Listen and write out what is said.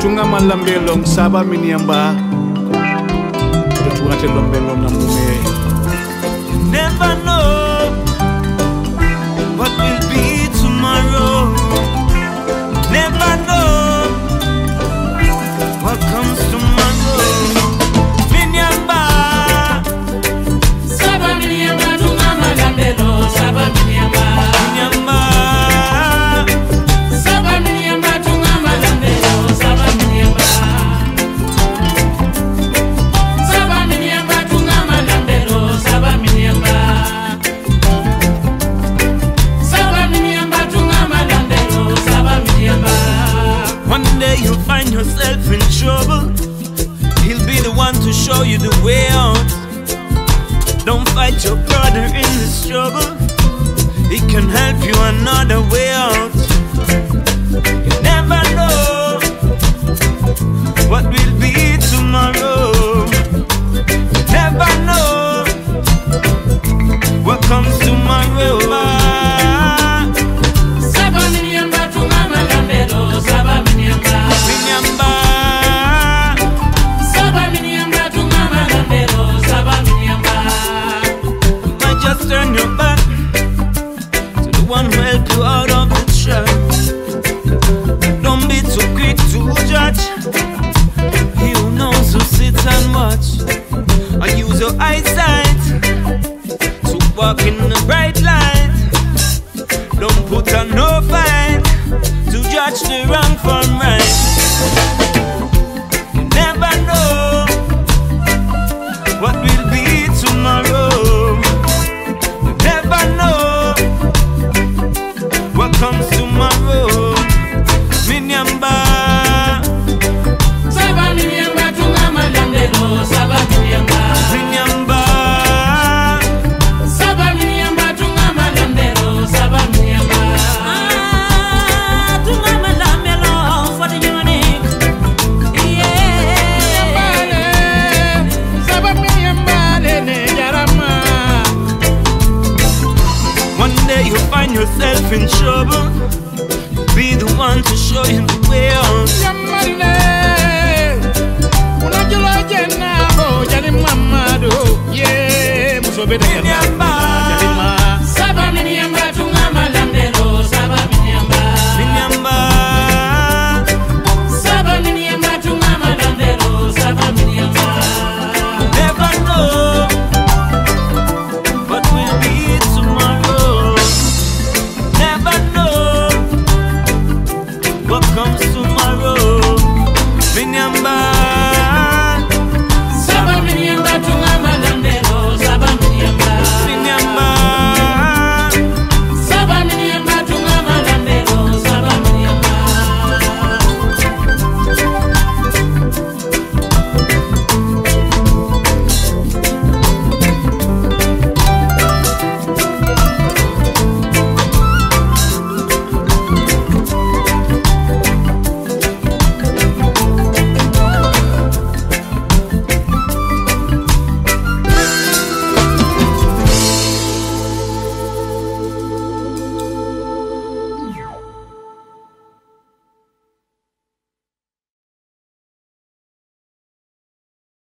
tunga malambelong saba miniamba kuda tunga telombelong namume. Never know what will be tomorrow. Never know what comes tomorrow. Miniamba saba miniamba tunga malambelong saba miniamba miniamba. Yourself in trouble, he'll be the one to show you the way out. Don't fight your brother in the struggle, he can help you another way out. You never know what will be tomorrow. You never know what comes tomorrow. Just turn your back to the one who helped you out of the trap. Don't be too quick to judge. He who knows who sits and watch. And use your eyesight to walk in the bright light. Don't put on no fight to judge the wrong from right. Comes tomorrow, Minyamba. Saba Minyamba, tunga malandero. Saba Minyamba, Minyamba. Saba Minyamba, tunga malandero. Saba Minyamba. Ah, tunga malandero, for the journey. Yeah. Saba Minyamba, nene jarama. One day you find yourself in trouble. Be the one to show you the way out. Yeah,